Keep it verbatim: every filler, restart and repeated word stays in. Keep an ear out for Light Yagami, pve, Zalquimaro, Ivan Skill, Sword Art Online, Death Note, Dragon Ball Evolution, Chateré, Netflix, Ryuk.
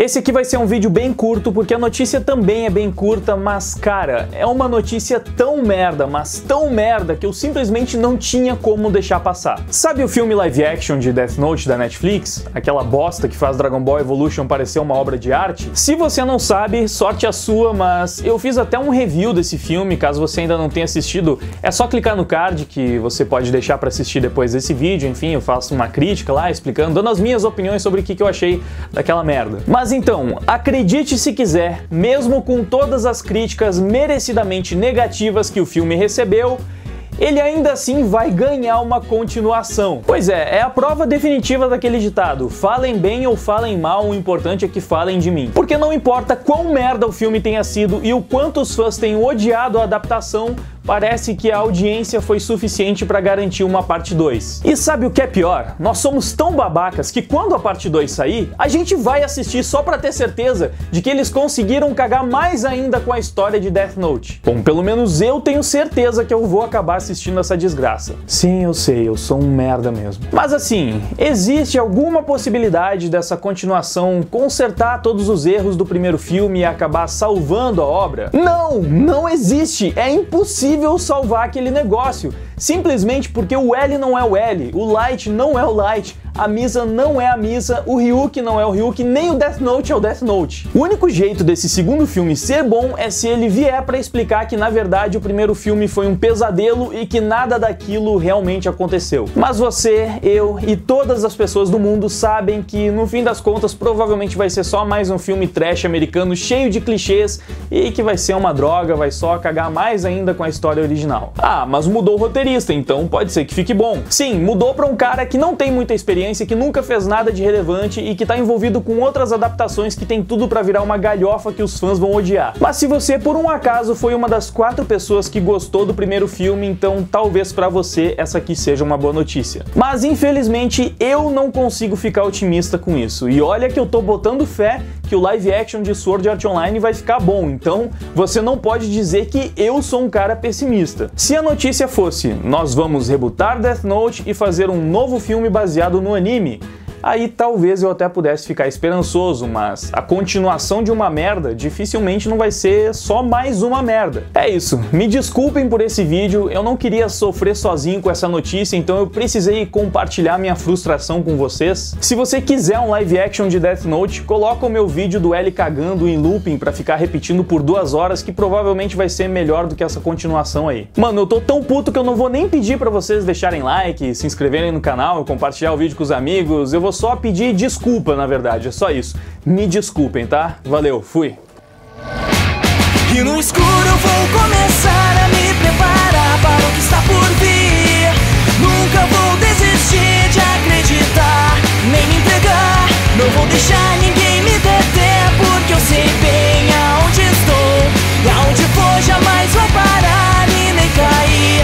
Esse aqui vai ser um vídeo bem curto, porque a notícia também é bem curta, mas cara, é uma notícia tão merda, mas tão merda, que eu simplesmente não tinha como deixar passar. Sabe o filme live action de Death Note da Netflix? Aquela bosta que faz Dragon Ball Evolution parecer uma obra de arte? Se você não sabe, sorte a sua, mas eu fiz até um review desse filme, caso você ainda não tenha assistido, é só clicar no card que você pode deixar pra assistir depois desse vídeo, enfim, eu faço uma crítica lá, explicando, dando as minhas opiniões sobre o que eu achei daquela merda. Mas então, acredite se quiser, mesmo com todas as críticas merecidamente negativas que o filme recebeu, ele ainda assim vai ganhar uma continuação. Pois é, é a prova definitiva daquele ditado, falem bem ou falem mal, o importante é que falem de mim. Porque não importa quão merda o filme tenha sido e o quanto os fãs tenham odiado a adaptação, parece que a audiência foi suficiente para garantir uma parte dois. E sabe o que é pior? Nós somos tão babacas que quando a parte dois sair, a gente vai assistir só para ter certeza de que eles conseguiram cagar mais ainda com a história de Death Note. Bom, pelo menos eu tenho certeza que eu vou acabar assistindo essa desgraça. Sim, eu sei, eu sou um merda mesmo. Mas assim, existe alguma possibilidade dessa continuação consertar todos os erros do primeiro filme e acabar salvando a obra? Não! Não existe! É impossível salvar aquele negócio, simplesmente porque o L não é o L, o Light não é o Light, a Misa não é a Misa, o Ryuk não é o Ryuk, nem o Death Note é o Death Note. O único jeito desse segundo filme ser bom é se ele vier pra explicar que na verdade o primeiro filme foi um pesadelo e que nada daquilo realmente aconteceu. Mas você, eu e todas as pessoas do mundo sabem que no fim das contas provavelmente vai ser só mais um filme trash americano cheio de clichês e que vai ser uma droga, vai só cagar mais ainda com a história original. Ah, mas mudou o roteirista, então pode ser que fique bom. Sim, mudou pra um cara que não tem muita experiência, que nunca fez nada de relevante e que tá envolvido com outras adaptações que tem tudo pra virar uma galhofa que os fãs vão odiar. Mas se você por um acaso foi uma das quatro pessoas que gostou do primeiro filme, então talvez pra você essa aqui seja uma boa notícia. Mas infelizmente eu não consigo ficar otimista com isso. E olha que eu tô botando fé que o live action de Sword Art Online vai ficar bom, então você não pode dizer que eu sou um cara pessimista. Se a notícia fosse, nós vamos rebootar Death Note e fazer um novo filme baseado no anime, aí talvez eu até pudesse ficar esperançoso, mas a continuação de uma merda dificilmente não vai ser só mais uma merda. É isso, me desculpem por esse vídeo, eu não queria sofrer sozinho com essa notícia, então eu precisei compartilhar minha frustração com vocês. Se você quiser um live action de Death Note, coloca o meu vídeo do L cagando em looping pra ficar repetindo por duas horas, que provavelmente vai ser melhor do que essa continuação aí. Mano, eu tô tão puto que eu não vou nem pedir pra vocês deixarem like, se inscreverem no canal, compartilhar o vídeo com os amigos, eu vou só pedir desculpa, na verdade, é só isso. Me desculpem, tá? Valeu, fui. E no escuro eu vou começar a me preparar para o que está por vir. Nunca vou desistir de acreditar, nem me entregar, não vou deixar